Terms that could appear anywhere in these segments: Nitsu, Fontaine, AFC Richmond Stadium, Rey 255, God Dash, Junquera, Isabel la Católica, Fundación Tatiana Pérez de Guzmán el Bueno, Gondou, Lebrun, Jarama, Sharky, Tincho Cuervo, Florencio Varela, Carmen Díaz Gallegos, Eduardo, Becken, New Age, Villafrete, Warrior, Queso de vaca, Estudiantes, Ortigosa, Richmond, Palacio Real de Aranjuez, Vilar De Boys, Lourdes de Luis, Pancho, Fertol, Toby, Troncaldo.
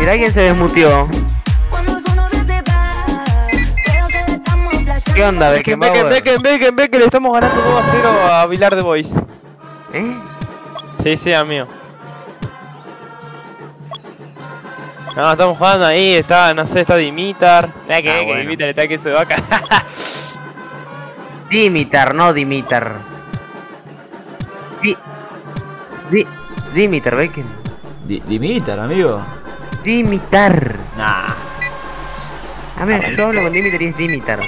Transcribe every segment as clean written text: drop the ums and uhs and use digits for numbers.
Mira quién se desmutió. ¿Qué onda, Becken? Becken, le estamos ganando 2-0 a Vilar De Boys. ¿Eh? Sí, amigo. No, estamos jugando ahí, está, no sé, está Dimitar. Mira que bueno. Dimitar está Queso de Vaca. Dimitar, no Dimitar. Dimitar, Becken. Dimitar, amigo. Dimitar. Nah. A ver, yo hablo con Dimitar y es Dimitar.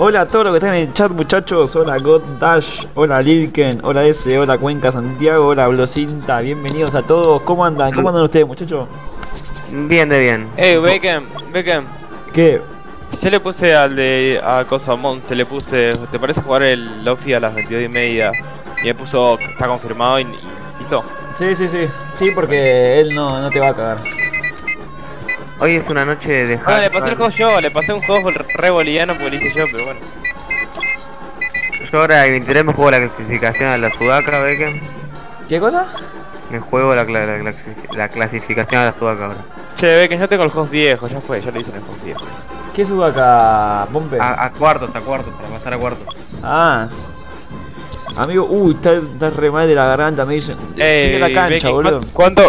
Hola a todos los que están en el chat, muchachos. Hola God Dash, hola Lilken, hola S, hola Cuenca Santiago, hola Blocinta. Bienvenidos a todos. ¿Cómo andan? ¿Cómo andan ustedes, muchachos? Bien de bien. Becken. ¿Qué? Yo le puse al de a Cosamón, se le puse, ¿te parece jugar el Lofi a las 22:30? Y me puso, está confirmado y todo. Sí. Sí, porque él no te va a cagar. Hoy es una noche de hashtag. No, le pasé el juego yo, le pasé un juego re boliviano porque lo hice yo, pero bueno. Yo ahora el 23 me juego la clasificación a la Sudaca, Becken. ¿Qué cosa? Me juego la clasificación a la Sudaca ahora. Che, Becken, yo tengo el host viejo, ya fue, yo lo hice en el host viejo. ¿Qué Sudaca, Pompe? A cuartos, para pasar a cuartos. Ah. Amigo, está re mal de la garganta, me dicen. Sigue la cancha, Becken, boludo.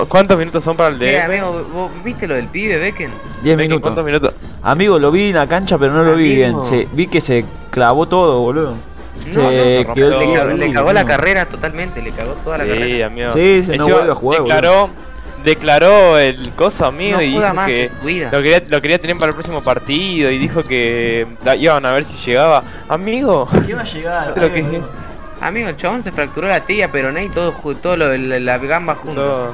¿Cuántos minutos son para el de? Mira, amigo, ¿vos viste lo del pibe, Becken? 10 minutos. ¿Cuántos minutos? Amigo, lo vi en la cancha, pero no lo vi bien. Vi que se clavó todo, boludo. Le cagó la carrera totalmente, le cagó toda la carrera. Sí, amigo. Sí, no vuelve a jugar, boludo. Declaró el coso, amigo, no y dijo más que lo quería tener para el próximo partido. Y dijo que iban a ver si llegaba. Amigo, ¿qué iba a llegar? Amigo, el chabón se fracturó la tibia, peroné y todo lo de la gamba junto.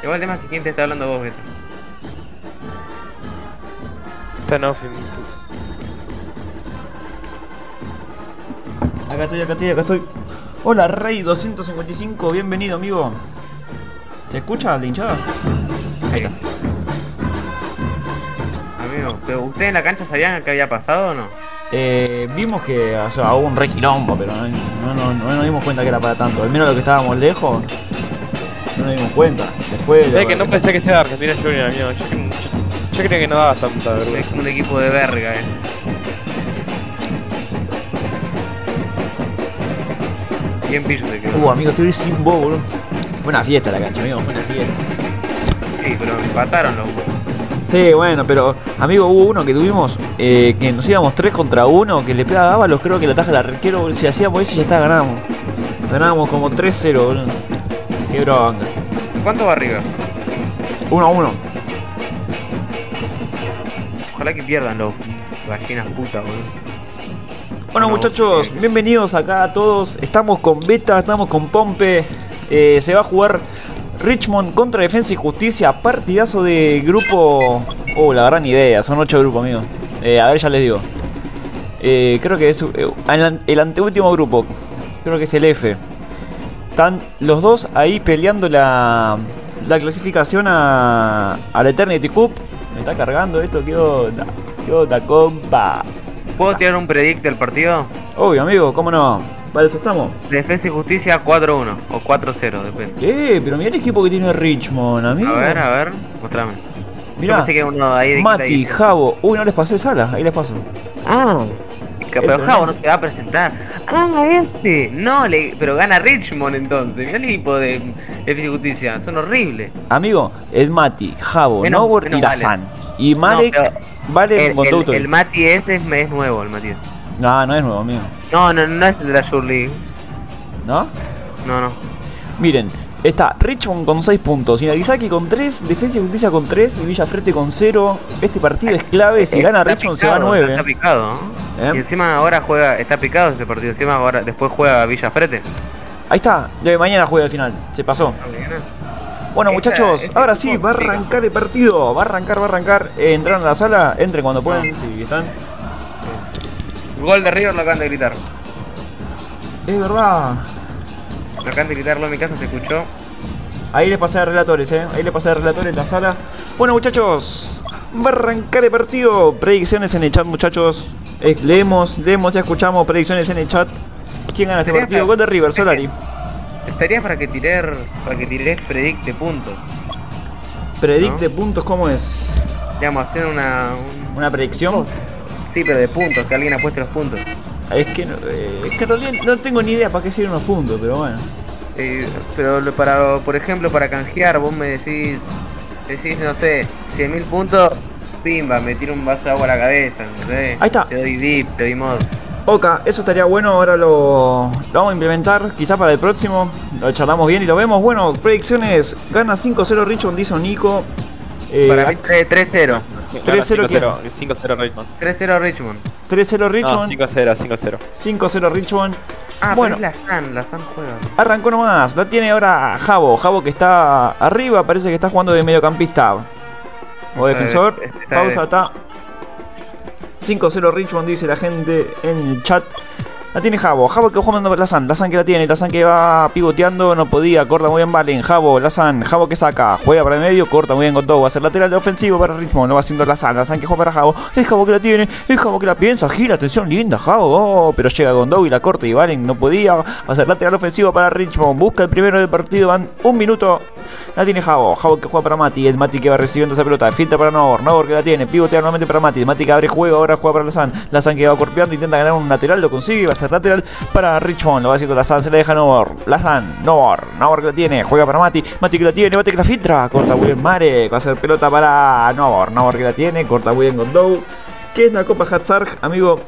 Igual el tema es que quién te está hablando vos, Beto. Está no, Acá estoy. Hola, Rey 255, bienvenido, amigo. ¿Se escucha la hinchada? Ahí está. Amigo, ¿pero ustedes en la cancha sabían que había pasado o no? Vimos que, o sea, hubo un re quilombo, pero no nos dimos cuenta que era para tanto. Al menos lo que estábamos lejos, no nos dimos cuenta. Después... Es que no pensé que sea Argentina Junior, amigo. Yo creía que no daba tanta vergüenza. Es un equipo de verga, Bien pillo te quedó. Amigo, estoy sin vos, boludo. Fue una fiesta la cancha, amigo, fue una fiesta. Sí, pero me empataron los huevos. Sí, bueno, pero amigo, hubo uno que tuvimos que nos íbamos 3-1, que le pegaba a Ábalos, creo que la taja del arquero, si hacíamos eso ya está, ganábamos. Ganábamos como 3-0, boludo. Qué brava. ¿Cuánto va arriba? 1-1. Ojalá que pierdan los gallinas putas, boludo. Bueno, muchachos, bienvenidos acá a todos. Estamos con Beta, estamos con Pompe. Se va a jugar Richmond contra Defensa y Justicia, partidazo de grupo. La gran idea, son 8 grupos, amigos. A ver, ya les digo. Creo que es el anteúltimo grupo, creo que es el F. Están los dos ahí peleando la clasificación a la Eternity Cup. Me está cargando esto, qué onda, compa. ¿Puedo tirar un predict del partido? Obvio, amigo, cómo no. Vale, eso estamos. Defensa y Justicia 4-1 o 4-0, depende. Pero mirá el equipo que tiene Richmond, amigo. A ver, mostrame. Mirá, yo pensé que uno ahí de Mati, Javo. No les pasé salas, ahí les paso. Pero Javo no se va a presentar. Ese. No, pero gana Richmond entonces. Mirá el equipo de Defensa y Justicia, son horribles. Amigo, es Mati, Javo, Novor y Lazan. Y Marek, Valen, Gondou. El Mati ese es nuevo, el Mati ese. No es nuevo, amigo. No es de la Shore League. ¿No? No. Miren, está Richmond con 6 puntos, Inarizaki con 3, Defensa y Justicia con 3 y Villafrete con 0. Este partido es clave, si gana Richmond se va 9. Está picado, ¿no? Y encima ahora juega, está picado ese partido, encima ahora después juega Villafrete. Ahí está, mañana juega al final, se pasó. Bueno, muchachos, ahora sí, va a arrancar el partido, va a arrancar. Entraron a la sala, entren cuando puedan, si están. Gol de River lo acaban de gritar. Es verdad. Lo acaban de gritarlo en mi casa, se escuchó. Ahí le pasé a relatores, en la sala. Bueno, muchachos, va a arrancar el partido. Predicciones en el chat, muchachos. Leemos y escuchamos predicciones en el chat. ¿Quién gana este partido? Gol de River, Solari. Estaría para que tires predict de puntos. ¿Predict de puntos cómo es? Digamos, hacer una predicción. Sí, pero de puntos, que alguien apueste los puntos. Es que en realidad no tengo ni idea para qué sirven los puntos, pero bueno. Pero para, por ejemplo, para canjear, vos me decís, no sé, 100.000 puntos, pimba, me tiro un vaso de agua a la cabeza, no sé. Ahí está. Te doy VIP, te doy mod. Ok, eso estaría bueno, ahora lo vamos a implementar, quizá para el próximo, lo charlamos bien y lo vemos. Bueno, predicciones, gana 5-0 Richmond, dice Nico. Para mí 3-0. 3-0 quiero. 5-0 Richmond. 3-0 Richmond. 3-0 Richmond. 5-0. 5-0 Richmond. Ah, bueno, pero es Lazan juega. Arrancó nomás, la tiene ahora Javo. Javo que está arriba, parece que está jugando de mediocampista. O defensor. Pausa, está. 5-0 Richmond, dice la gente en el chat. La tiene Javo. Javo que va jugando Lazan. Lazan que la tiene. Lazan que va pivoteando. No podía. Corta muy bien Valen. Javo. Lazan. Javo que saca. Juega para el medio. Corta muy bien Gondou. Va a ser lateral de ofensivo para Richmond. Lo va haciendo Lazan. Lazan que juega para Javo. Es Javo que la tiene. Es Javo que la piensa. Gira. Atención. Linda Javo. Pero llega Gondou y la corta. Y Valen no podía. Va a ser lateral ofensivo para Richmond. Busca el primero del partido. Van un minuto. La tiene Javo. Javo que juega para Mati. El Mati que va recibiendo esa pelota. Filtra para Novor. Novor que la tiene. Pivotea nuevamente para Mati. Mati que abre juego. Ahora juega para Lazan. Lazan que va corpeando. Intenta ganar un lateral. Lo consigue. Va a ser lateral para Richmond. Lo va haciendo Lazan. Se la deja Novor. Lazan. Novor que la tiene. Juega para Mati. Mati que la tiene. Mati que la filtra. Corta muy bien Marek. Va a ser pelota para Novor. Novor que la tiene. Corta muy bien Gondou. Que es la Copa Hatzark, amigo.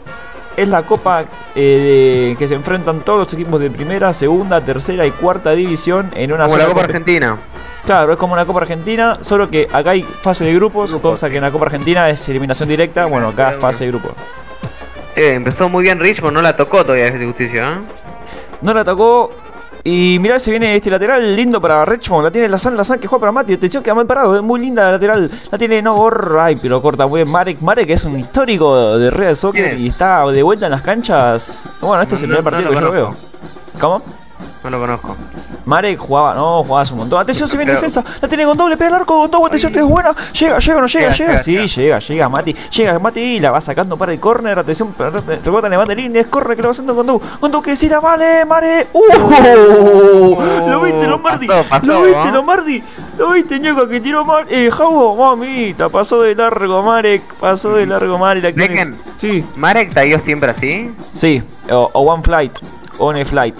Es la copa que se enfrentan todos los equipos de primera, segunda, tercera y cuarta división en una sola. Como la Copa Argentina. Claro, es como la Copa Argentina, solo que acá hay fase de grupos, cosa que en la Copa Argentina es eliminación directa. Bueno, acá es fase de grupos. Sí, empezó muy bien Richmond, no la tocó todavía Defensa y Justicia, ¿eh? No la tocó. Y mirá, se viene este lateral lindo para Richmond. La tiene Lazan que juega para Mati. Atención, queda mal parado, es muy linda la lateral. La tiene Novor. Ay, pero corta muy bien Marek. Marek es un histórico de Real Soccer y está de vuelta en las canchas. Bueno, este es el primer partido que yo veo. ¿Cómo? No lo conozco. Marek jugaba, jugabas un montón. Atención, se viene defensa. La tiene Gondou, le pega el arco. Gondou, atención, que es buena. Llega, no llega, llega. Sí, llega Mati. Llega Mati y la va sacando para el córner. Atención, rebota, levanta líneas. Corre, que lo va haciendo Gondou. Gondou que decida, vale, Mare. Lo viste, Lombardi. Lo viste, Lombardi. Lo viste, Ñeco, que tiró mal. Javo, mamita. Pasó de largo, Marek. Pasó de largo, Marek. Becken. Sí. ¿Marek tagueó siempre así? Sí. O One Flight. One Flight.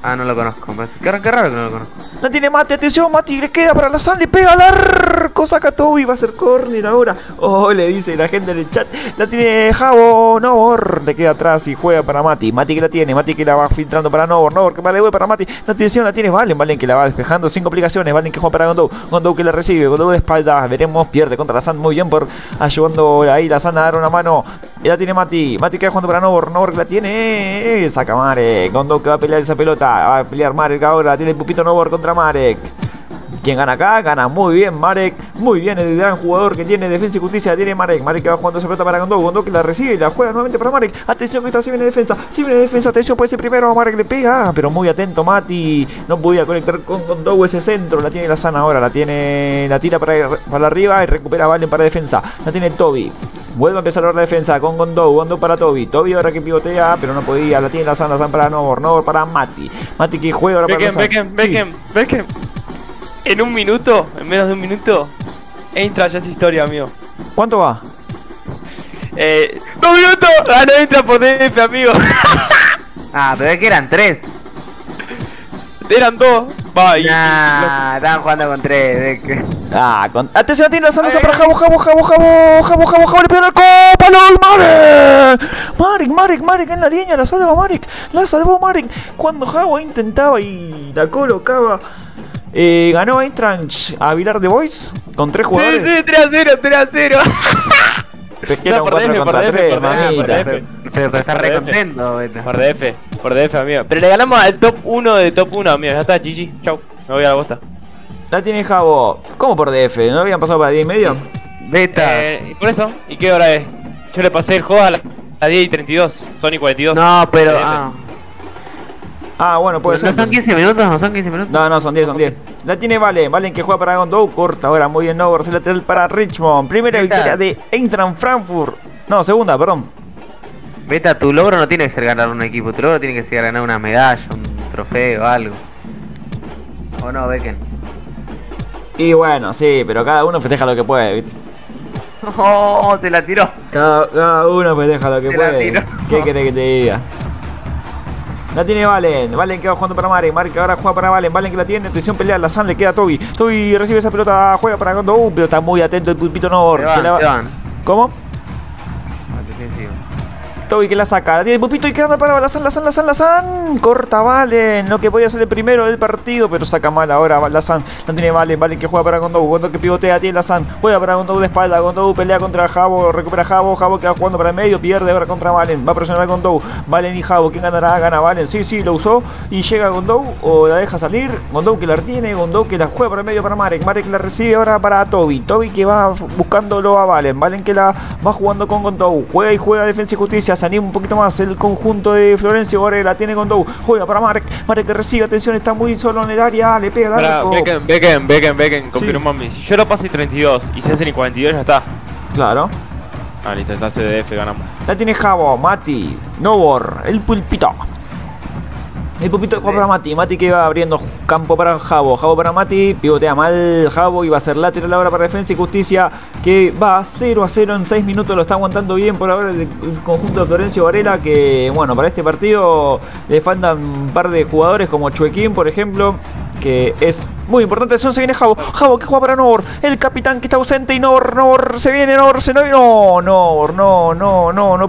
Ah, no lo conozco, qué raro que no lo conozco. La tiene Mati, atención Mati, le queda para Lazan, le pega al arco, saca Toby, va a ser córner ahora. Oh, le dice la gente en el chat, la tiene Javo, Novor, le queda atrás y juega para Mati. Mati que la tiene, Mati que la va filtrando para Novor, Novor que va de vuelta para Mati. La atención la tiene Valen, Valen que la va despejando sin complicaciones, Valen que juega para Gondou, Gondou que la recibe, Gondou de espaldas, veremos, pierde contra Lazan, muy bien por ayudando ahí Lazan a dar una mano. Y la tiene Mati, Mati que va jugando para Novor, Novor que la tiene, saca Marek, Gondou que va a pelear esa pelota. Va a pelear Marek ahora, tiene el Pupito Novor contra Marek. Quien gana acá, gana muy bien Marek. Muy bien el gran jugador que tiene Defensa y Justicia, tiene Marek. Marek que va jugando esa pelota para Gondou. Gondou que la recibe y la juega nuevamente para Marek. Atención que está, si viene defensa. Si viene defensa, atención, puede ser primero. Marek le pega, pero muy atento Mati. No podía conectar con Gondou ese centro. La tiene Lazan ahora, la tiene. La tira para arriba y recupera a Valen para defensa. La tiene Toby. Vuelve a empezar ahora la defensa con Gondou. Gondou para Toby. Toby ahora que pivotea, pero no podía. La tiene Lazan, Lazan para Novor. Novor para Mati. Mati que juega ahora para Lazan. Becken. En un minuto, en menos de un minuto, Eintracht ya es historia, amigo. ¿Cuánto va? 2 minutos. Ah, no entra por DF, amigo. Ah, pero es que eran 3. Eran 2. Bye. Nah, estaban jugando con 3. Atención, tiene Lazan para Javo, le pega el copa, LOL, Marek en la línea, la salva Marek, cuando Javo intentaba y la colocaba. Ganó Eintracht a Vilar De Boys con 3 jugadores. Sí, 3-0. Te queda un 4 contra 3, mamita. Pero está re contento. Por DF, amigo. Pero le ganamos al top 1 de top 1, amigo. Ya está, GG. Chau. Me voy a la bosta. La tiene Javo. ¿Cómo por DF? ¿No habían pasado para 10 y medio? Beta. Por eso. ¿Y qué hora es? Yo le pasé el juego a las 10 y 32. Son y 42. No, pero... Ah, bueno, puede ser. ¿No son 15 minutos? No, son 10, son 10. La tiene Valen que juega para Gondou. Corta ahora, muy bien, Novor, se lateral para Richmond. Primera victoria de Eintracht Frankfurt. No, segunda, perdón. Beta, tu logro no tiene que ser ganar un equipo. Tu logro tiene que ser ganar una medalla, un trofeo, algo. ¿O no, Becken? Y bueno, sí, pero cada uno festeja lo que puede, ¿viste? Oh, se la tiró. Cada uno festeja lo que puede. ¿Qué querés que te diga? La tiene Valen. Valen que va jugando para Marek. Marek ahora juega para Valen. Valen que la tiene. Intuición pelea. Lazan le queda a Toby. Toby recibe esa pelota. Juega para Gondou. Pero está muy atento el pulpito Novor. ¿Cómo? Toby que la saca. La tiene el pulpito y queda para Lazan. Lazan. Corta Valen. Lo que podía ser el primero del partido. Pero saca mal ahora Lazan. La tiene Valen. Valen que juega para Gondou. Gondou que pivotea. Tiene Lazan. Juega para Gondou de espalda. Gondou pelea contra Javo. Recupera Javo. Javo que va jugando para el medio. Pierde ahora contra Valen. Va a presionar a Gondou. Valen y Javo. ¿Quién ganará? Gana Valen. Sí, lo usó. Y llega Gondou. O la deja salir. Gondou que la retiene. Gondou que la juega para el medio para Marek. Marek la recibe ahora para Toby. Toby que va buscándolo a Valen. Valen que la va jugando con Gondou. Juega y juega Defensa y Justicia. Se anima un poquito más el conjunto de Florencio. Ahora la tiene Gondou. Juega para Marek. Marek que recibe. Atención, está muy solo en el área. Le pega la arco. Becken. Confirmó sí. Si yo lo paso y 32 y se hacen y 42 ya está. Claro. Ah, listo, está CDF, ganamos. La tiene Javo, Mati, Novor, el pulpito. El pulpito juega para Mati. Mati que va abriendo campo para Javo. Javo para Mati. Pivotea mal Javo y va a ser lateral ahora para Defensa y Justicia. Que va 0-0 en 6 minutos. Lo está aguantando bien por ahora el conjunto de Florencio Varela. Que bueno, para este partido le faltan un par de jugadores como Chuequín, por ejemplo. Que es muy importante. Atención, se viene Javo. Javo que juega para Novor. El capitán que está ausente. Y Novor se viene. No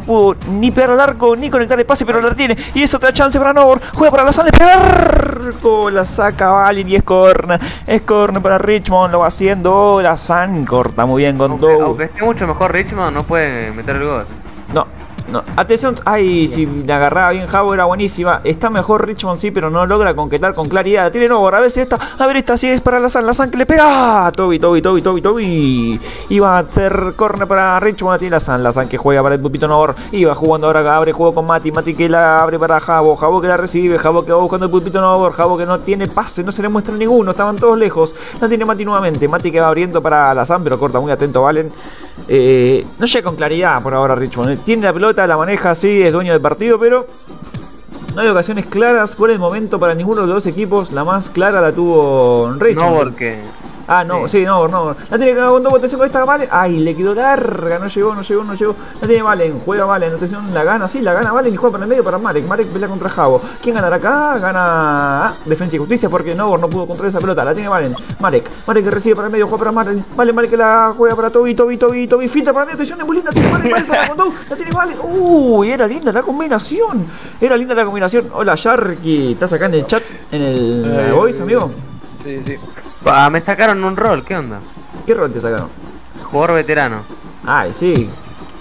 pudo ni pegar al arco ni conectar el pase, pero la retiene. Y es otra chance para Novor. Juega para Lazan. Le pega el arco. La saca Valen y es corner. Es corner para Richmond. Lo va haciendo Lazan. Corta muy bien con todo. Aunque esté mucho mejor Richmond, no puede meter el gol. No. Atención, ay, si la agarraba bien Javo era buenísima. Está mejor Richmond, sí, pero no logra concretar con claridad. La tiene Novor, a ver esta sí es para Lazan que le pega. ¡Ah! Toby. Iba a hacer córner para Richmond, la tiene Lazan que juega para el pupito Novor. Iba jugando ahora, abre juego con Mati que la abre para Javo. Javo que la recibe, Javo que va buscando el pupito Novor. Javo que no tiene pase, no se le muestra ninguno, estaban todos lejos. La tiene Mati nuevamente, Mati que va abriendo para Lazan, pero corta muy atento Valen. No llega con claridad por ahora Richmond. Tiene la pelota, la maneja, sí, es dueño del partido, pero no hay ocasiones claras por el momento para ninguno de los dos equipos. La más clara la tuvo Richmond. No. La tiene que con dos botes con esta Valen. Ay, le quedó larga, no llegó. La tiene Valen, juega Valen, atención, la gana Valen y juega para el medio para Marek. Marek pelea contra Javo. ¿Quién ganará acá? Gana Defensa y Justicia porque Novor no pudo controlar esa pelota. La tiene Valen. Marek que recibe para el medio, juega para Marek. Valen que la juega para Toby. Finta para mí, atención, es muy linda. Tiene Marek para Gondou. La tiene Valen. Uy, era linda la combinación. Hola, Sharky. ¿Estás acá en el chat? ¿En el Voice, amigo? Sí. Me sacaron un rol, ¿qué onda? ¿Qué rol te sacaron? Jugador veterano. Ay, sí.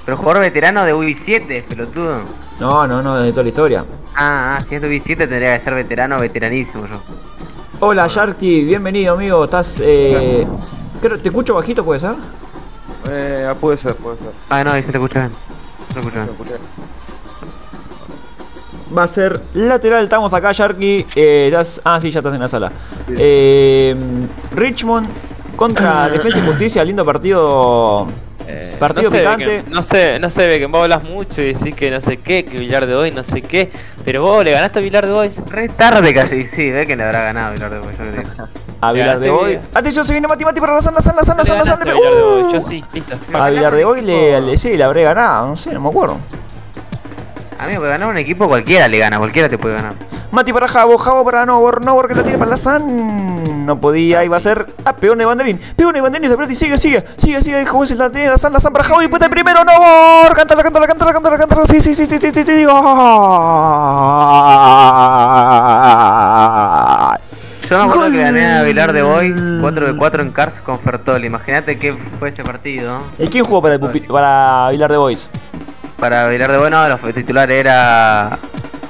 Pero jugador veterano de U17, pelotudo. No, de toda la historia. Si es de U17 tendría que ser veteranísimo yo. Hola, Sharky, bienvenido, amigo. Estás, ¿te escucho bajito, puede ser? Puede ser. No, ahí se te escucha bien. Va a ser lateral, estamos acá, Sharky. Sí, ya estás en la sala. Richmond contra Defensa y Justicia, lindo partido. Partido no sé, picante. Becken, no sé, Becken, vos hablas mucho y decís que no sé qué, que Vilar De Boys, no sé qué. Pero vos le ganaste a Vilar De Boys. Re tarde casi, sí, Becken le habrá ganado a Vilar De Boys, yo creo. A Vilar De Boys. Atención, se viene Mati para Lazan. Yo sí, listo. A Vilar De Boys le habré ganado, no sé, no me acuerdo. Amigo, que ganar un equipo cualquiera le gana, cualquiera te puede ganar. Mati para Javo para Novor que la tiene para Lazan. No podía, iba a ser peón de banderín, se aprieta y sigue, como es la tiene Lazan para Javo y puede primero Novor. Cántala, sí. Yo me acuerdo que gané a Vilar De Boys 4-4 en Cars con Fertol. Imagínate qué fue ese partido. ¿Y quién jugó para Vilar De Boys? Para Vilar De bueno, los titulares era...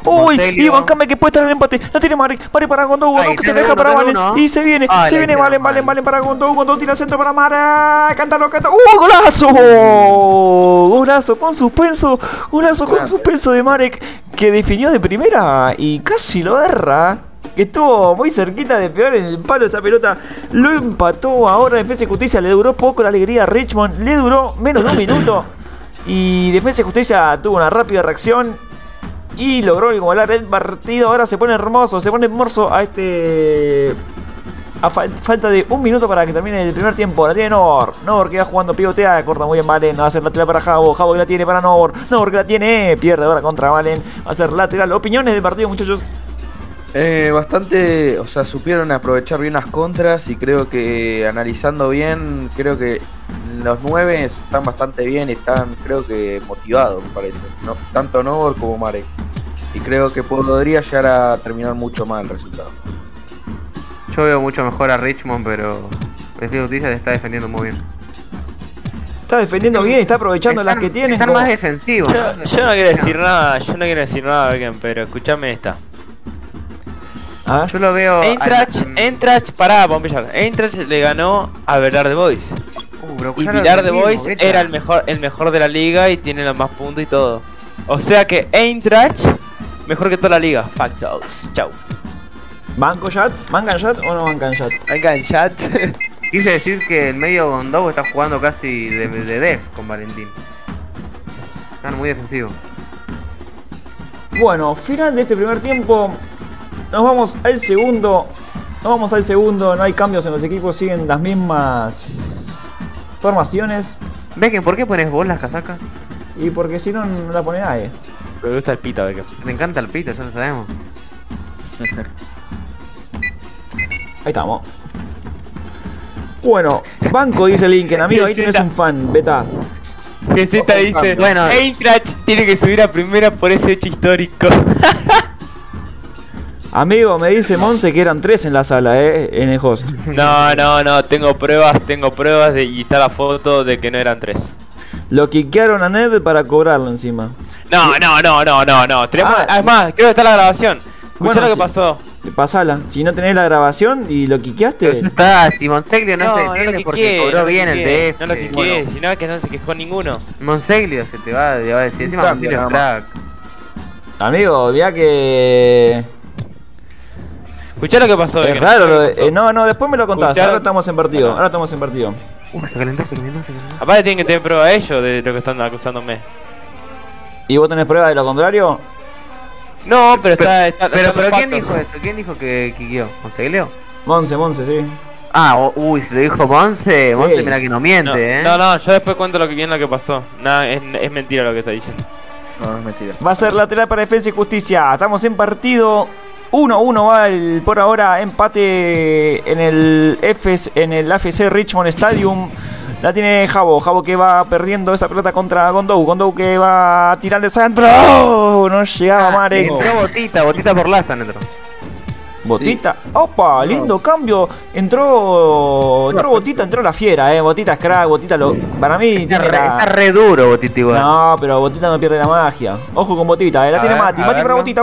Uy, y bancame que puede estar el empate. La tiene Marek para Gondou, que se deja para Valen. Y se viene Valen para Gondou. Gondou tira centro para Marek. Cántalo. ¡Golazo! Golazo con suspenso de Marek, que definió de primera y casi lo erra. Que estuvo muy cerquita de pegar en el palo esa pelota. Lo empató ahora Defensa y Justicia. Le duró poco la alegría a Richmond. Le duró menos de un minuto. Y Defensa y Justicia tuvo una rápida reacción y logró igualar el partido. Ahora se pone hermoso a este A falta de un minuto para que termine el primer tiempo. La tiene Novor. Novor queda jugando, pivotea, corta muy bien Valen. Va a hacer lateral para Javo. Javo que la tiene para Novor. Novor que la tiene. Pierde ahora contra Valen. Va a hacer lateral. Opiniones del partido, muchachos. Bastante, o sea, supieron aprovechar bien las contras. Y creo que analizando bien, creo que los 9 están bastante bien. Están, creo que, motivados, me parece. No, tanto Novor como Marek. Y creo que podría llegar a terminar mucho más el resultado. Yo veo mucho mejor a Richmond, pero Defensa y Justicia le está defendiendo muy bien. Está defendiendo bien, está aprovechando las que tiene. Están más defensivos. Yo no quiero decir nada, Becken, pero escúchame esta. ¿Ah? Yo lo veo. Eintracht, pará, vamos a pillar. Eintracht le ganó a Vilar De Boys. Bro, y Vilar De Boys era el mejor de la liga y tiene los más puntos y todo. O sea que Eintracht mejor que toda la liga. Factos. Chau. ¿Banco chat? ¿Mangan chat o no mangan chat? Mangan chat. Quise decir que el medio Gondou está jugando casi de def con Valentín. Están muy defensivos. Bueno, final de este primer tiempo. Nos vamos al segundo. No hay cambios en los equipos. Siguen las mismas formaciones. Becken, ¿por qué pones vos las casacas? Y porque si no, no la pone nadie. Me gusta el pita, Becken. Me encanta el pita, ya lo sabemos. Ahí estamos. Bueno, banco dice Linken, amigo, ahí tienes un fan, beta. Geseta dice, bueno, Eintracht tiene que subir a primera por ese hecho histórico. Amigo, me dice Monse que eran 3 en la sala, en el host. No, tengo pruebas de, y está la foto de que no eran 3. Lo quiquearon a Ned para cobrarlo encima. No. Tenemos, además, creo que está la grabación. Escuchá bueno, lo que pasó. Pasala, si no tenés la grabación y lo quiqueaste. Eso está, si Monseglio no se defiende porque cobró bien el de este. No lo quiqueé, si no es que no se quejó ninguno. Monseglio se te va a decir, encima Monseglio es crack. Amigo, ya que... Escuchá lo que pasó. Es raro, lo de... no, después me lo contás, escuchá... ahora estamos en partido. Se calentó. Aparte tienen que tener prueba a ellos de lo que están acusándome. ¿Y vos tenés prueba de lo contrario? No, pero está ¿quién dijo eso? ¿Quién dijo que quiqueó? ¿Monseglio? Monse, sí. Ah, uy, si lo dijo Monse, sí. Mira que no miente, yo después cuento bien lo que pasó. Nada, es mentira lo que está diciendo. No, es mentira. Va a ser lateral para Defensa y Justicia. Estamos en partido 1-1 va el, por ahora, empate en el AFC Richmond Stadium. La tiene Javo que va perdiendo esa pelota contra Gondou que va a tirar de centro. ¡Oh! No llegaba Marek. Entró Botita por Lazan entró. Botita, sí. Opa, lindo cambio. Entró Botita, entró la fiera, Botita es crack, para mí está re duro Botita igual. No, pero Botita no pierde la magia. Ojo con Botita, la tiene Mati, para Botita.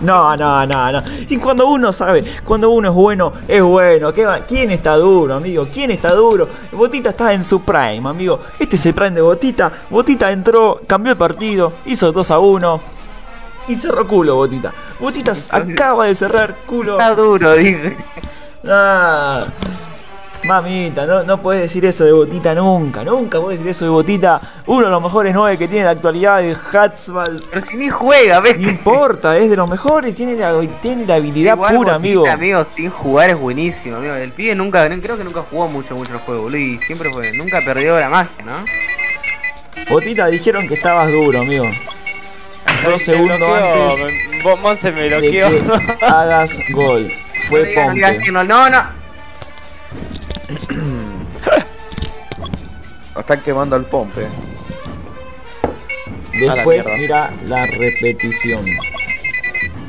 No. Y cuando uno sabe, cuando uno es bueno. ¿Quién está duro, amigo? Botita está en su prime, amigo. Este es el prime de Botita. Botita entró, cambió el partido, hizo 2-1. Y cerró culo, Botita. Botita acaba de cerrar culo. Está duro, dije. Ah, mamita, no podés decir eso de Botita nunca podés decir eso de Botita. Uno de los mejores 9 que tiene en la actualidad de Hatzball. Pero si ni juega, ¿ves? No importa, es de los mejores, tiene la habilidad igual pura, Botita, amigo, sin jugar es buenísimo, amigo. El pibe creo que nunca jugó mucho el juego, boludo, y siempre fue, nunca perdió la magia, ¿no? Botita, dijeron que estabas duro, amigo. 2 segundos antes. Vos, Monse, me bloqueó. Hagas gol. Fue Ponte. No. Están quemando al pompe. Después mira la repetición.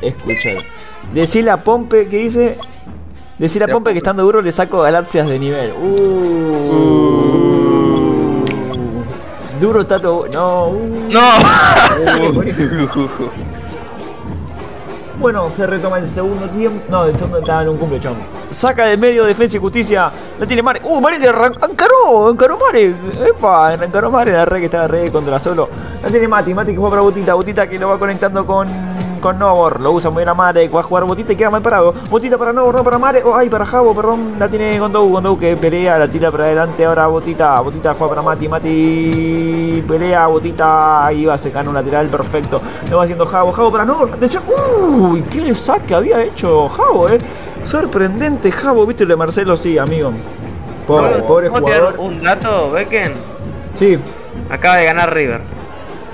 Escuchar. Decile a Pompe que dice. Decile a Pompe que estando duro le saco galaxias de nivel. Duro está todo. No. Bueno, se retoma el segundo tiempo. No, el segundo estaba en un cumple, chamo. Saca del medio Defensa y Justicia. La tiene Marek. Marek le encaró Marek. Epa, encaró Marek. La red que estaba re contra solo. La tiene Mati que juega para Botita. Botita que lo va conectando con con Novor. Lo usa muy bien a Marek. Va a jugar Botita y queda mal parado. Botita para Novor, no para Marek. Oh, ay, para Javo, perdón. La tiene Gondou. Gondou que pelea. La tira para adelante ahora Botita. Botita juega para Mati. Mati pelea. Botita. Ahí va secando un lateral perfecto. Lo va haciendo Javo. Javo para Novor. Atención. Uy, qué le saque había hecho Javo, Sorprendente Javo. ¿Viste lo de Marcelo? Sí, amigo. Pobre, no, pobre jugador. Un dato, Becken. Sí. Acaba de ganar River.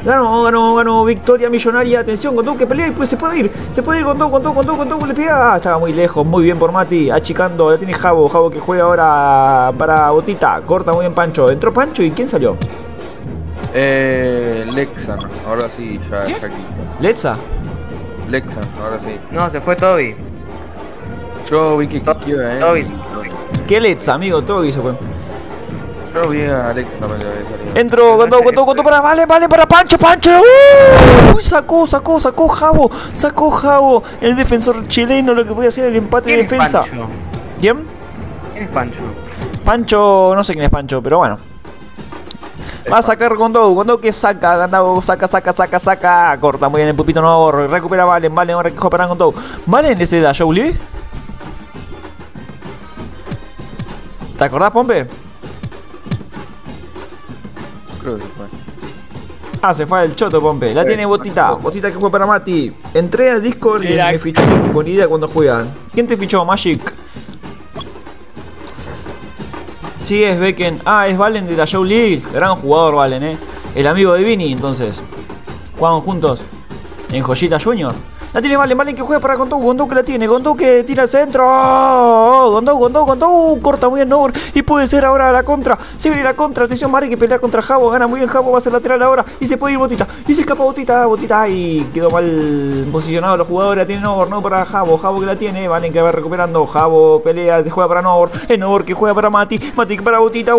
Ganó, victoria millonaria. Atención, Gondou que pelea y pues se puede ir. Se puede ir, Gondou, le pega. Ah, estaba muy lejos, muy bien por Mati. Achicando, la tiene Javo. Javo que juega ahora para Botita. Corta muy bien Pancho. Entró Pancho y ¿quién salió? Lexan, ahora sí, ya aquí. Lexan, ahora sí. No, se fue Toby. Yo vi que Toby. ¿Qué Letza, amigo? Toby se fue. Entró, contó para vale para Pancho. Uy, sacó Javo, el defensor chileno, lo que podía hacer el empate de defensa. ¿Quién? ¿Quién es Pancho? Pancho, no sé quién es Pancho, pero bueno. Va a sacar Gondou que saca, corta muy bien el pupito no, recupera Valen, ahora que juega para Gondou. Valen ese da Jolie. ¿Te acordás, Pompe? Ah, se fue el choto, Pompe. La tiene Botita. Botita que juega para Mati. Entré al Discord y me fichó. Buena idea cuando juegan. ¿Quién te fichó, Magic? Sí, es Becken. Ah, es Valen de la Show League. Gran jugador, Valen, El amigo de Vini, entonces. Juegan juntos en Joyita Junior. La tiene Valen que juega para Gondou. Gondou que la tiene. Gondou que tira al centro. Oh, Gondou. Corta muy bien Novor. Y puede ser ahora la contra. Se viene la contra. Atención, Marek que pelea contra Javo. Gana muy bien Javo. Va a ser lateral ahora. Y se puede ir Botita. Y se escapa Botita. Y quedó mal posicionado los jugadores. La tiene Novor. No para Javo. Javo que la tiene. Valen que va recuperando. Javo pelea. Se juega para Novor. Es Novor que juega para Mati. Mati para Botita.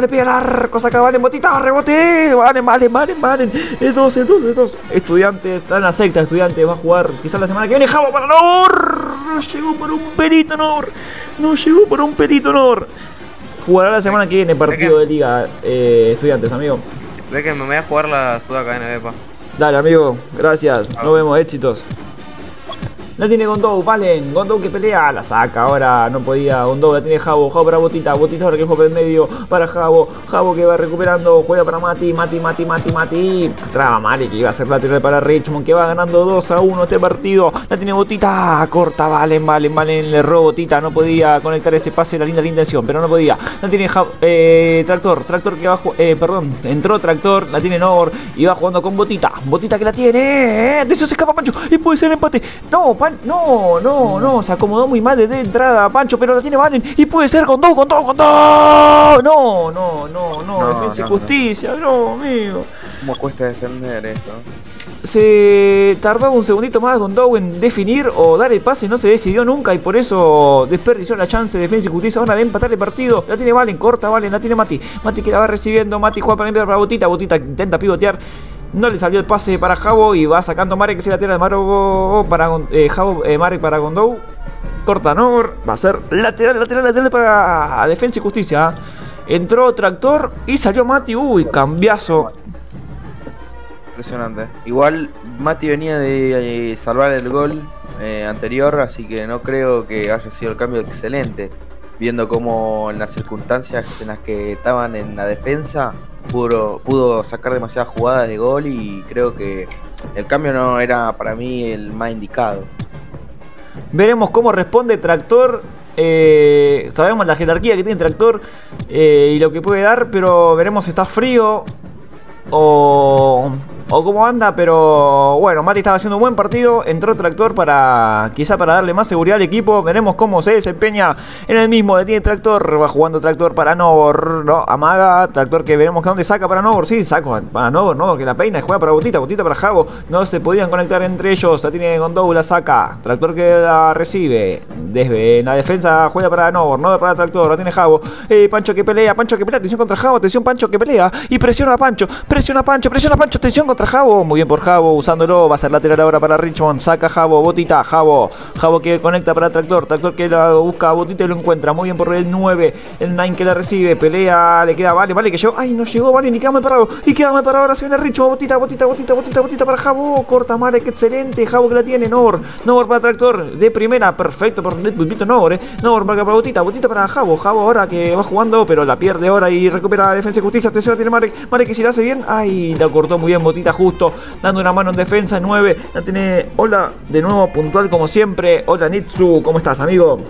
Le pega el arco. Saca Valen. Botita. Rebote. Valen. Es 12. Estudiantes. Están a secta. Estudiantes. Va a jugar quizás la semana que viene. Javo para Novor. No llegó por un pelito Novor. Jugará la semana que viene partido de liga, Estudiantes, amigo. Ve que me voy a jugar la Sudaca en pa. Dale, amigo, gracias. Nos vemos, éxitos. La tiene Gondou, Valen. Gondou que pelea, la saca ahora. No podía. Gondou la tiene Javo para Botita. Botita ahora que juega por el medio para Javo. Javo que va recuperando. Juega para Mati. Traba Marek que iba a ser lateral para Richmond. Que va ganando 2-1 este partido. La tiene Botita. Corta Valen. Le robó Botita. No podía conectar ese pase. La linda intención, pero no podía. La tiene Javo, Tractor que va. Perdón. Entró Tractor. La tiene Novor. Y va jugando con Botita. Botita que la tiene. De eso se escapa Pancho. Y puede ser el empate. No, Pancho. No, se acomodó muy mal desde entrada Pancho, pero la tiene Valen y puede ser con todo. No, Defensa y Justicia, no, amigo. ¿Cómo cuesta defender esto? Se tardó un segundito más Gondou en definir o dar el pase, no se decidió nunca y por eso desperdició la chance de Defensa y Justicia ahora de empatar el partido. La tiene Valen, corta Valen, la tiene Mati que la va recibiendo, Mati juega para Botita intenta pivotear. No le salió el pase para Javo y va sacando Marek que se la tira de Marek para Javo, Marek para Gondou. Corta Novor, va a ser lateral para Defensa y Justicia. Entró Tractor y salió Mati. Uy, cambiazo. Impresionante. Igual Mati venía de salvar el gol anterior, así que no creo que haya sido el cambio excelente. Viendo cómo en las circunstancias en las que estaban en la defensa pudo sacar demasiadas jugadas de gol y creo que el cambio no era para mí el más indicado. Veremos cómo responde Tractor. Sabemos la jerarquía que tiene Tractor y lo que puede dar, pero veremos si está frío o cómo anda. Pero bueno, Mati estaba haciendo un buen partido. Entró Tractor para darle más seguridad al equipo. Veremos cómo se desempeña en el mismo. Detiene Tractor, va jugando Tractor para Novor. No, amaga Tractor que veremos que dónde saca para Novor. Sí, saca para Novor, Novor que la peina, juega para Botita para Javo. No se podían conectar entre ellos. La tiene Gondou, la saca. Tractor que la recibe. Desde la defensa juega para Novor, Novor para Tractor. La tiene Javo. Pancho que pelea. Atención contra Javo. Atención Pancho que pelea. Y presiona a Pancho. presiona Pancho, atención contra Javo, muy bien por Javo, usándolo, va a ser lateral ahora para Richmond, saca Javo, Botita, Javo que conecta para Tractor, que la busca a Botita y lo encuentra, muy bien por el 9, el 9 que la recibe, pelea, le queda Vale, que llegó, ay no llegó Vale, ni queda mal parado, ahora se viene Richmond, Botita para Javo, corta Marek, excelente, Javo que la tiene, Novor para Tractor, de primera, perfecto, por Netbulbito Novor, Novor para Botita, para Javo, ahora que va jugando, pero la pierde ahora y recupera Defensa y Justicia, atención la tiene Marek, que si la hace bien, ay, la cortó muy bien Botita justo, dando una mano en defensa, 9, la tiene, hola, de nuevo puntual como siempre, hola Nitsu, ¿cómo estás amigo?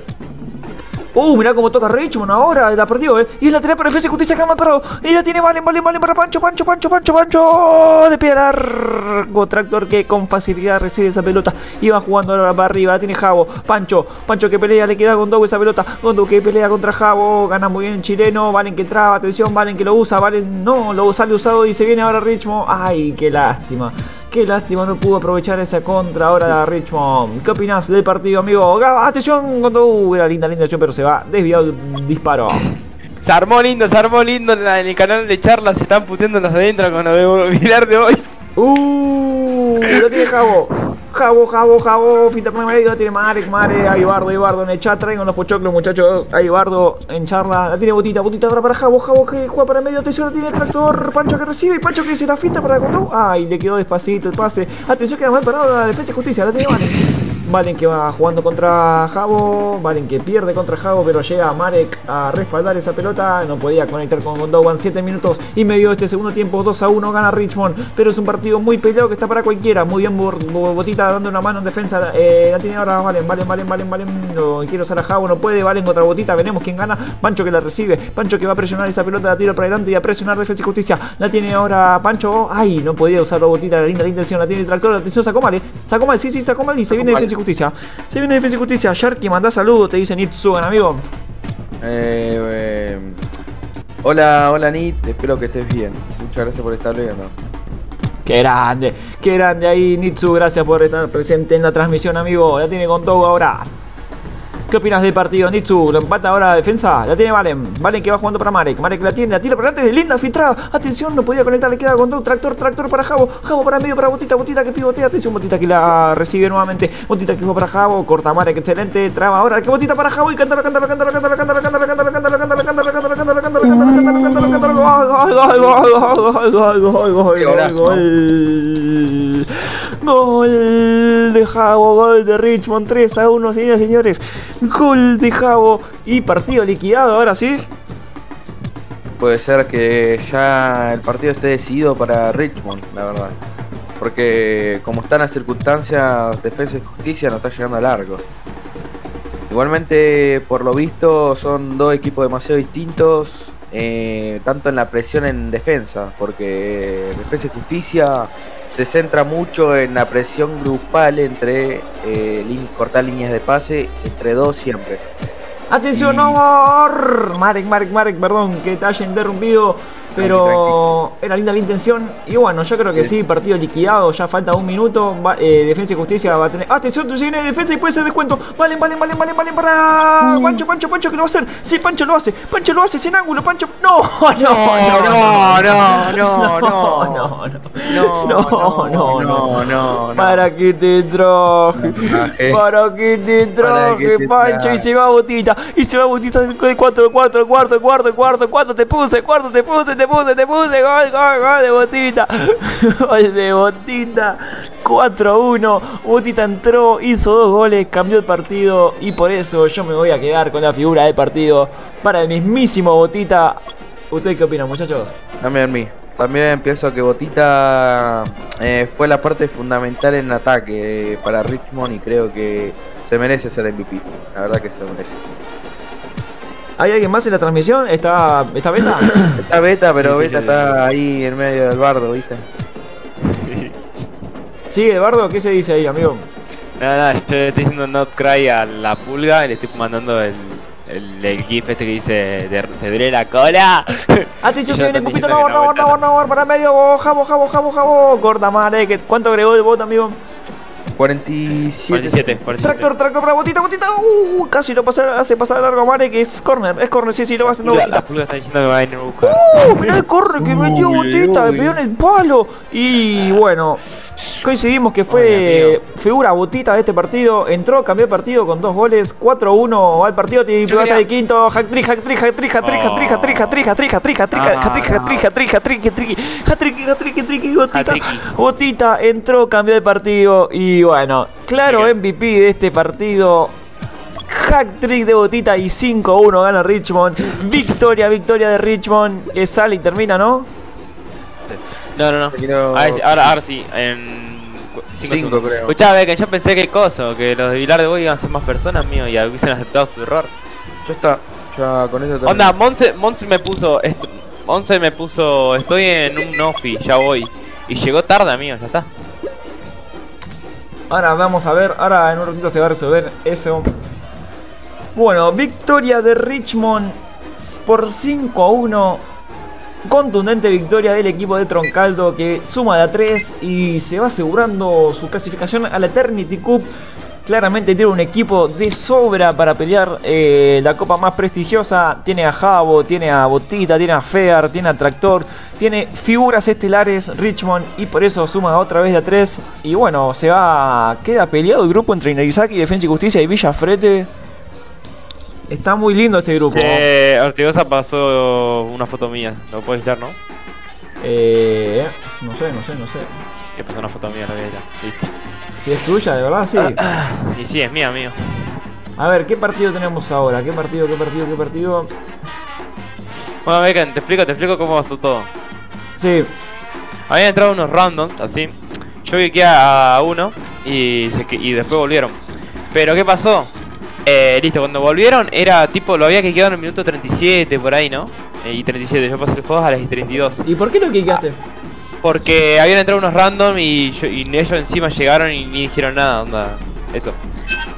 Mirá cómo toca Richmond ahora, la perdió, y es lateral para Defensa y Justicia, jamás parado. Y la tiene Valen para Pancho, Pancho. Le pega largo Tractor que con facilidad recibe esa pelota. Y va jugando ahora para arriba, la tiene Javo. Pancho que pelea, le queda a Gondou esa pelota. Gondou que pelea contra Javo, gana muy bien el chileno. Valen que traba, atención, Valen que lo usa. Valen no, lo sale usado y se viene ahora Richmond. Ay, qué lástima. Qué lástima, no pudo aprovechar esa contra ahora de Richmond. ¿Qué opinás del partido, amigo? Atención, Gondou, era linda acción, pero se va desviado el disparo. Se armó lindo en el canal de charlas. Se están puteando los adentro con lo de Vilar De Boys. Lo tiene Javo. Javo, finta por medio, la tiene Marek, Aibardo en el chat, traigan los pochoclos muchachos, Aibardo en charla, la tiene Botita ahora para Javo que juega para medio, atención, la tiene Tractor, Pancho que recibe, y Pancho que se la finta para Gondou, ay, le quedó despacito el pase, atención que era mal parado la Defensa y Justicia, la tiene Valen que va jugando contra Javo, Valen que pierde contra Javo, pero llega Marek a respaldar esa pelota, no podía conectar con Gondou, van 7 minutos y medio de este segundo tiempo, 2-1, gana Richmond, pero es un partido muy peleado que está para cualquiera, muy bien Botita dando una mano en defensa, la tiene ahora Valen, no quiere usar a Javo, no puede, Valen contra Botita, veremos quién gana, Pancho que la recibe, Pancho que va a presionar esa pelota, la tira para adelante y a presionar Defensa y Justicia, la tiene ahora Pancho, ay, no podía usarlo Botita, la linda intención, la tiene el Tractor, atención, sacó mal, sí, sacó mal y se viene Defensa y Justicia. Sharky, manda saludos, te dice Nitsugan, amigo. Hola Nit, espero que estés bien. Muchas gracias por estar viendo. Qué grande ahí Nitsu, gracias por estar presente en la transmisión, amigo. La tiene Gondou ahora. ¿Qué opinas del partido, Nitsu? Lo empata ahora Defensa. La tiene Valen que va jugando para Marek. Marek la tiene, la tira para adelante, linda filtrada. Atención, no podía conectar, le queda Gondou. Tractor para Javo. Javo para medio para Botita. Botita que pivotea. Atención, Botita que la recibe nuevamente. Botita que va para Javo. Corta Marek, excelente. Traba ahora. Que Botita para Javo y Gol de Javo, gol de Richmond, 3-1, señoras y señores. Gol de Javo y partido liquidado, ahora sí. Puede ser que ya el partido esté decidido para Richmond, la verdad. Porque como están las circunstancias, Defensa y Justicia no está llegando a largo. Igualmente, por lo visto, son dos equipos demasiado distintos. Tanto en la presión en defensa, porque Defensa y Justicia se centra mucho en la presión grupal entre cortar líneas de pase entre dos siempre. Atención, Novor. Marek, perdón, que te haya interrumpido, pero era linda la intención. Y bueno, yo creo que sí, partido liquidado, ya falta un minuto. Defensa y Justicia va a tener. Atención, tú viene Defensa y puede ser descuento. Valen para Pancho, que lo va a hacer. Sí, Pancho lo hace sin ángulo, Pancho. No. Para que te traje, Pancho, y se va Botita. Y se va Botita de cuarto, te puse, gol de Botita. Gol de Botita. 4-1. Botita entró, hizo 2 goles, cambió el partido. Y por eso yo me voy a quedar con la figura del partido para el mismísimo Botita. ¿Ustedes qué opinan, muchachos? También pienso que Botita fue la parte fundamental en ataque para Richmond y creo que se merece ser MVP. La verdad que se lo merece. ¿Hay alguien más en la transmisión? ¿Está Beta? Está Beta, pero Beta está ahí en medio del bardo, ¿viste? Sí, Eduardo, ¿qué se dice ahí, amigo? Nada, yo le estoy diciendo not cry a la pulga y le estoy mandando el gif este que dice te duele la cola. Atención, se viene el cupito, no, para medio, Javo, corta madre, ¿cuánto agregó el bot, amigo? 47. Tractor para Botita. Casi lo pasa, hace pasar a largo a Marek, que es corner. Es corner, sí, lo va haciendo Botita. La pulga está diciendo que va a venir a buscar. Mirá el corner que metió Botita, le pegó en el palo. Y bueno, coincidimos que fue figura Botita de este partido. Entró, cambió el partido con 2 goles, 4-1 va el partido, tiene pelota de quinto. Botita entró, cambió de partido y bueno, claro MVP de este partido. Hat-trick de Botita y 5-1 gana Richmond. Victoria de Richmond que sale y termina, ¿no? No. Ahora sí, en 5 creo. Escuchá, Becken, yo pensé que coso, que los de Vilar De Boys iban a ser más personas, mío, y hubiesen aceptado su error. Ya está, ya con eso también. Onda, Monse me puso, estoy en un offi, ya voy. Y llegó tarde, amigo, ya está. Ahora vamos a ver, ahora en un ratito se va a resolver eso. Bueno, victoria de Richmond por 5-1. Contundente victoria del equipo de Troncaldo que suma de A3 y se va asegurando su clasificación a la Eternity Cup. Claramente tiene un equipo de sobra para pelear la copa más prestigiosa. Tiene a Javo, tiene a Botita, tiene a Fear, tiene a Tractor. Tiene figuras estelares Richmond y por eso suma otra vez de A3. Y bueno, se va, queda peleado el grupo entre Inarizaki, Defensa y Justicia y Villafrete. Está muy lindo este grupo. Ortigosa pasó una foto mía, ¿lo puedes ver, no? No sé. ¿Qué pasó? Una foto mía, la voy a ir a... Listo. Si es tuya, de verdad, sí. Y sí, es mía, amigo. A ver, ¿qué partido tenemos ahora? ¿Qué partido? Bueno, Becken, te explico cómo pasó todo. Sí. Habían entrado unos randoms, así. Yo viqué a uno y después volvieron. Pero ¿qué pasó? Listo, cuando volvieron era tipo, lo había que quedado en el minuto 37, por ahí, ¿no? Y 37, yo pasé el juego a las 32. ¿Y por qué lo quedaste? Porque habían entrado unos random y ellos encima llegaron y ni dijeron nada, onda. Eso.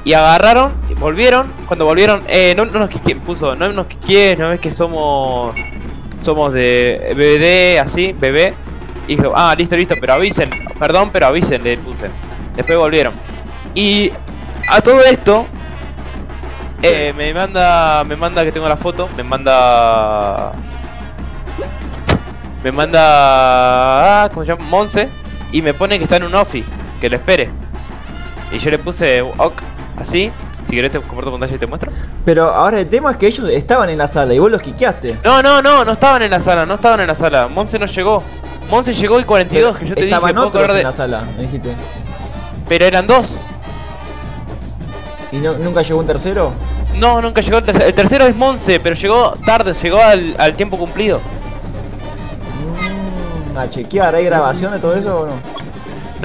Y agarraron, volvieron. Cuando volvieron, no nos quisieron, no ves que somos de BD, así, bebé. Y dijo, ah, listo, pero avisen. Perdón, pero avisen, le puse. Después volvieron. Y a todo esto, me manda que tengo la foto, me manda ¿cómo se llama? Monse, y me pone que está en un offi, que lo espere. Y yo le puse ok, así. Si querés te comparto pantalla y te muestro. Pero ahora el tema es que ellos estaban en la sala y vos los quiqueaste. No estaban en la sala, Monse no llegó. Monse llegó el 42, que yo te dije. Estaban otros en la sala, me dijiste. Pero eran dos. ¿Y no, nunca llegó un tercero? No, nunca llegó el tercero. El tercero es Monse, pero llegó tarde, llegó al tiempo cumplido. A chequear, ¿hay grabación de todo eso o no?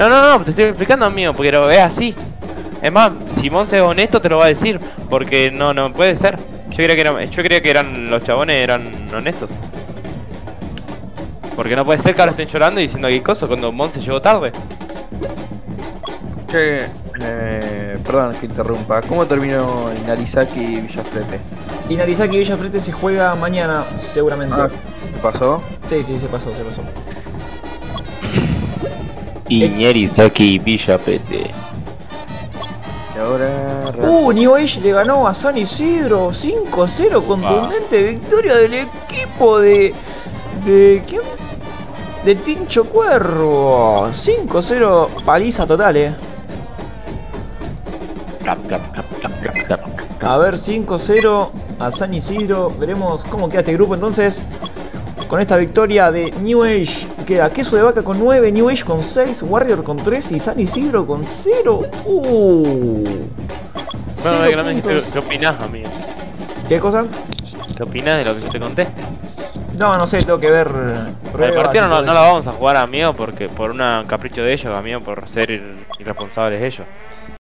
No, te estoy explicando, amigo, porque es así. Es más, si Monse es honesto te lo va a decir, porque no puede ser. Yo creía que eran los chabones eran honestos. Porque no puede ser que ahora estén llorando y diciendo que hay cosas cuando Monse llegó tarde. Che, perdón que interrumpa, ¿cómo terminó Inarizaki y Villafrete? Inarizaki y Villafrete se juega mañana, seguramente. Ah, ¿se pasó? Sí, se pasó. Inarizaki y Villafrete. Y ahora... New Age le ganó a San Isidro 5-0, contundente victoria del equipo de ¿quién? De Tincho Cuervo. 5-0, paliza total, A ver, 5-0 a San Isidro. Veremos cómo queda este grupo entonces. Con esta victoria de New Age queda Queso de Vaca con 9, New Age con 6, Warrior con 3 y San Isidro con 0. ¿Qué opinás, amigo? ¿Qué cosa? ¿Qué opinás de lo que yo te conté? No sé, tengo que ver. El partido no lo vamos a jugar, amigo, porque por un capricho de ellos, amigo, por ser irresponsables ellos.